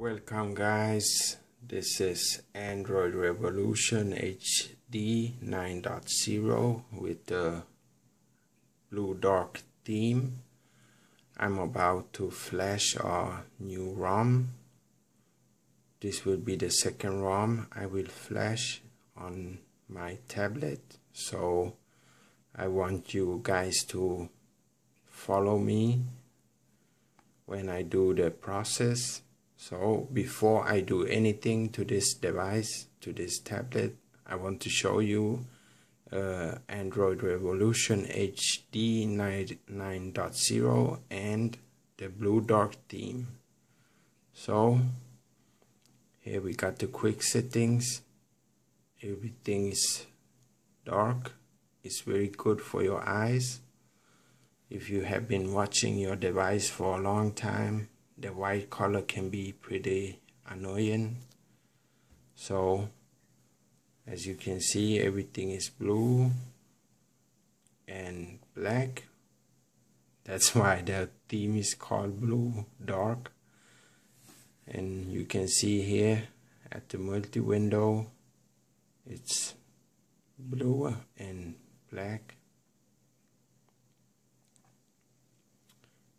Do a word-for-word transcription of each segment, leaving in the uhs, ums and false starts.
Welcome guys, this is Android Revolution H D nine point zero with the Blue Dark theme. I'm about to flash our new ROM. This will be the second ROM I will flash on my tablet, so I want you guys to follow me when I do the process. So before I do anything to this device, to this tablet, I want to show you uh, Android Revolution H D nine point zero and the Blue Dark theme. So here we got the quick settings. Everything is dark. It's very good for your eyes. If you have been watching your device for a long time, the white color can be pretty annoying. So as you can see, everything is blue and black. That's why the theme is called Blue Dark. And you can see here at the multi-window, it's blue and black.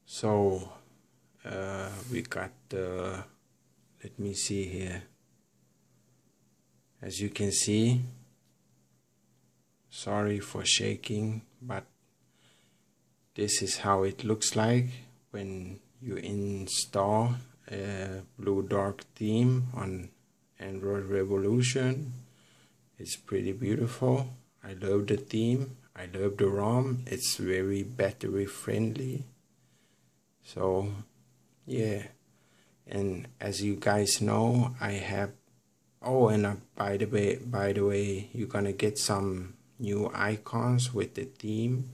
So Uh, we got the, uh, let me see here, as you can see, sorry for shaking, but this is how it looks like when you install a Blue Dark theme on Android Revolution. It's pretty beautiful. I love the theme, I love the ROM, it's very battery friendly. So yeah, and as you guys know, I have, oh, and uh, by the way, by the way, you're gonna get some new icons with the theme.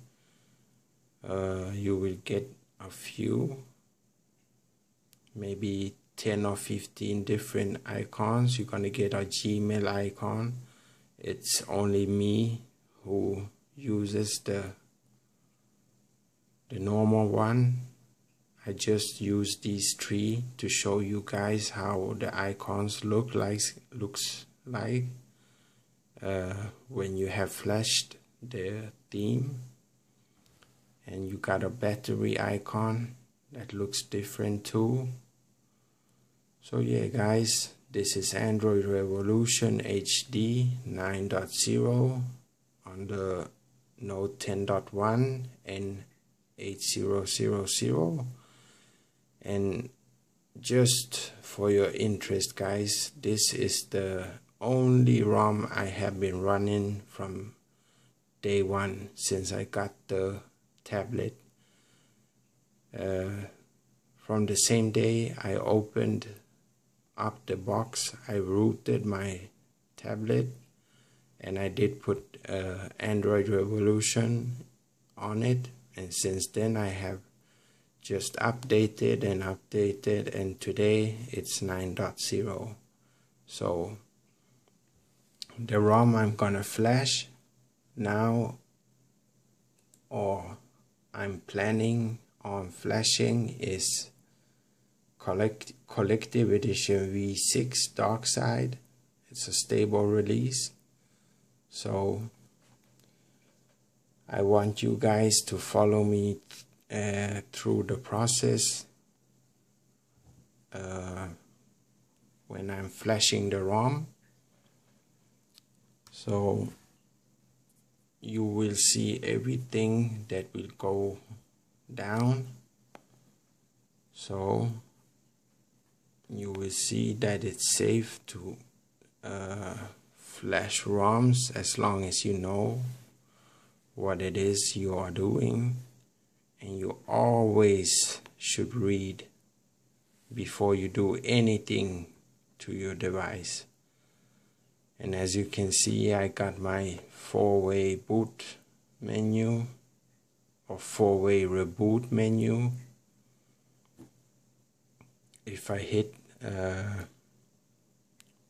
Uh, you will get a few, maybe ten or fifteen different icons. You're gonna get a Gmail icon. It's only me who uses the the normal one. I just use these three to show you guys how the icons look like looks like uh, when you have flashed the theme. And you got a battery icon that looks different too. So yeah guys, this is Android Revolution H D nine point zero on the Note ten point one and N eight thousand. And just for your interest guys, this is the only ROM I have been running from day one since I got the tablet. Uh, from the same day I opened up the box, I rooted my tablet and I did put uh, Android Revolution on it, and since then I have just updated and updated, and today it's nine point zero. So the ROM I'm gonna flash now, or I'm planning on flashing, is collect Collective Edition V six Dark Side. It's a stable release, so I want you guys to follow me Uh, through the process uh, when I'm flashing the ROM. So you will see everything that will go down. So you will see that it's safe to uh, flash ROMs as long as you know what it is you are doing. And you always should read before you do anything to your device. And as you can see, I got my four-way boot menu or four-way reboot menu. If I hit uh,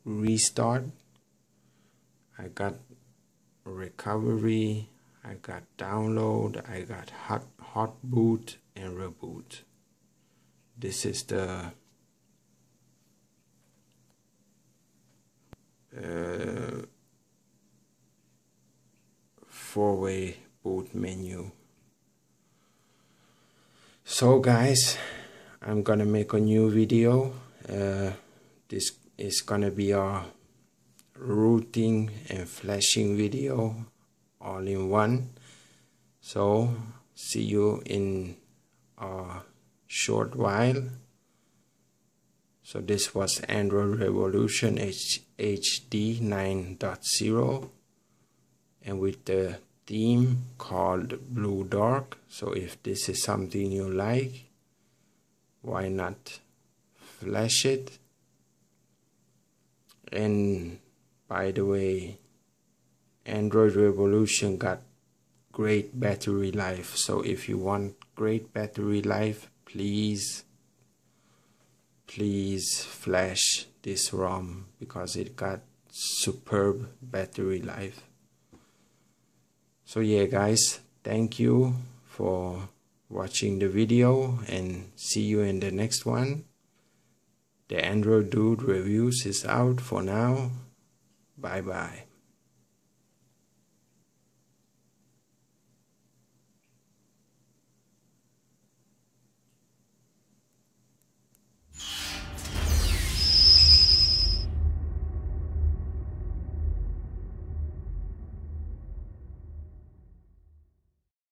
restart, I got recovery, I got download, I got hot, hot boot and reboot. This is the uh, four-way boot menu. So guys, I'm gonna make a new video. Uh, this is gonna be a routing and flashing video all in one. So see you in a short while. So this was Android Revolution H D nine point oh, and with the theme called Blue Dark. So if this is something you like, why not flash it? And by the way, Android Revolution got great battery life, so if you want great battery life, please please flash this ROM, because it got superb battery life. So yeah guys, thank you for watching the video, and see you in the next one. The Android Dewd Reviews is out for now. Bye bye.